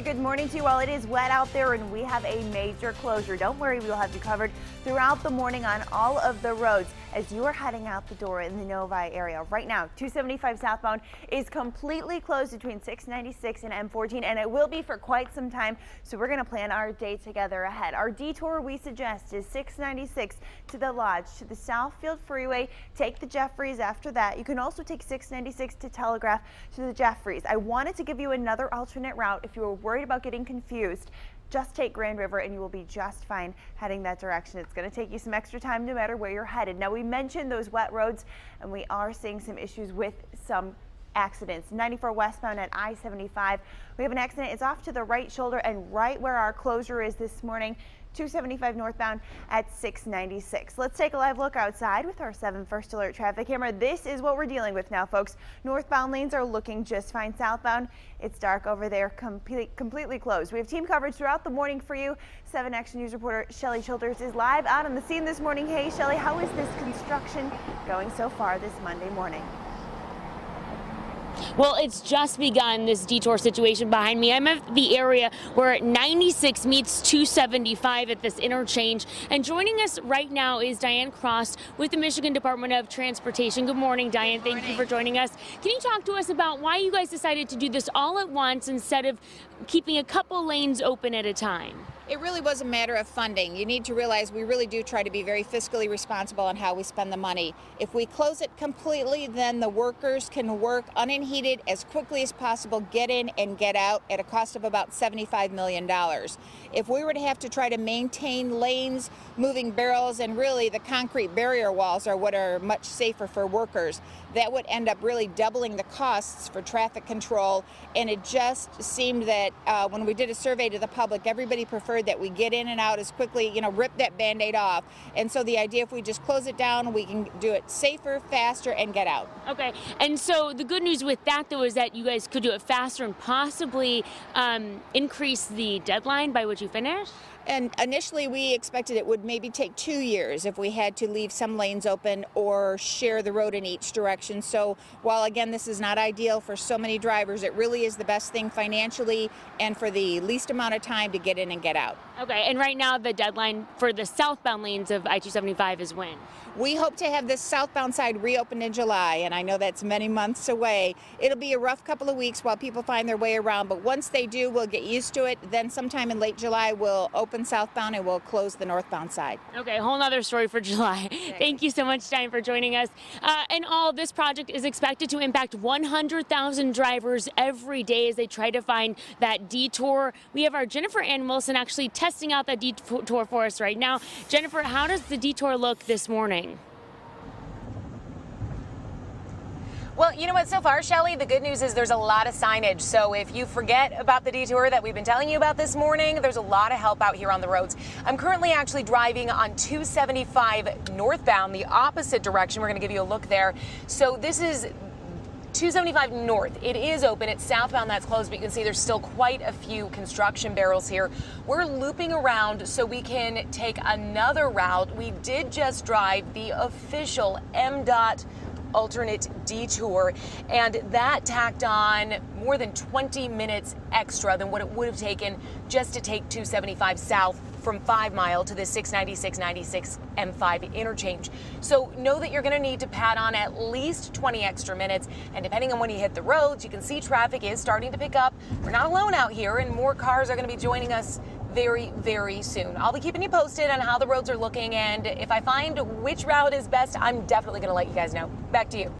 Good morning to you. Well, it is wet out there and we have a major closure. Don't worry, we'll have you covered throughout the morning on all of the roads as you are heading out the door in the Novi area. Right now, 275 southbound is completely closed between 696 and M14, and it will be for quite some time, so we're going to plan our day together ahead. Our detour we suggest is 696 to the Lodge to the Southfield Freeway. Take the Jeffries after that. You can also take 696 to Telegraph to the Jeffries. I wanted to give you another alternate route if you were worried about getting confused. Just take Grand River and you will be just fine heading that direction. It's going to take you some extra time no matter where you're headed. Now, we mentioned those wet roads and we are seeing some issues with some accidents. 94 westbound at I-75. We have an accident. It's off to the right shoulder and right where our closure is this morning. 275 northbound at 696. Let's take a live look outside with our 7 First Alert traffic camera. This is what we're dealing with now, folks. Northbound lanes are looking just fine. Southbound, it's dark over there, completely closed. We have team coverage throughout the morning for you. 7 Action News reporter Shelley Childers is live out on the scene this morning. Hey, Shelley, how is this construction going so far this Monday morning? Well, it's just begun, this detour situation behind me. I'm at the area where 96 meets 275 at this interchange. And joining us right now is Diane Cross with the Michigan Department of Transportation. Good morning, Diane. Good morning. Thank you for joining us. Can you talk to us about why you guys decided to do this all at once instead of keeping a couple lanes open at a time? It really was a matter of funding. You need to realize we really do try to be very fiscally responsible on how we spend the money. If we close it completely, then the workers can work unheated as quickly as possible, get in and get out at a cost of about $75 million. If we were to have to try to maintain lanes, moving barrels, and really the concrete barrier walls are what are much safer for workers, that would end up really doubling the costs for traffic control. And it just seemed that when we did a survey to the public, everybody preferred that we get in and out as quickly, you know, rip that Band-Aid off. And so the idea, if we just close it down, we can do it safer, faster, and get out. Okay, and so the good news with that, though, is that you guys could do it faster and possibly increase the deadline by which you finish? And initially we expected it would maybe take 2 years if we had to leave some lanes open or share the road in each direction. So while, again, this is not ideal for so many drivers, it really is the best thing financially and for the least amount of time to get in and get out. Okay, and right now the deadline for the southbound lanes of I-275 is when? We hope to have this southbound side reopened in July, and I know that's many months away. It'll be a rough couple of weeks while people find their way around, but once they do, we'll get used to it. Then sometime in late July, we'll open southbound and we'll close the northbound side. Okay, whole nother story for July. Okay. Thank you so much, Diane, for joining us. And all this project is expected to impact 100,000 drivers every day as they try to find that detour. We have our Jennifer Ann Wilson actually testing out that detour for us right now. Jennifer, how does the detour look this morning? Well, you know what, so far, Shelley, the good news is there's a lot of signage. So if you forget about the detour that we've been telling you about this morning, there's a lot of help out here on the roads. I'm currently actually driving on 275 northbound, the opposite direction. We're going to give you a look there. So this is 275 north. It is open. It's southbound that's closed, but you can see there's still quite a few construction barrels here. We're looping around so we can take another route. We did just drive the official MDOT alternate detour, and that tacked on more than 20 minutes extra than what it would have taken just to take 275 south from 5 Mile to the 696-96 M5 interchange. So know that you're going to need to pad on at least 20 extra minutes, and depending on when you hit the roads, you can see traffic is starting to pick up. We're not alone out here, and more cars are going to be joining us very, very soon. I'll be keeping you posted on how the roads are looking, and if I find which route is best, I'm definitely going to let you guys know. Back to you.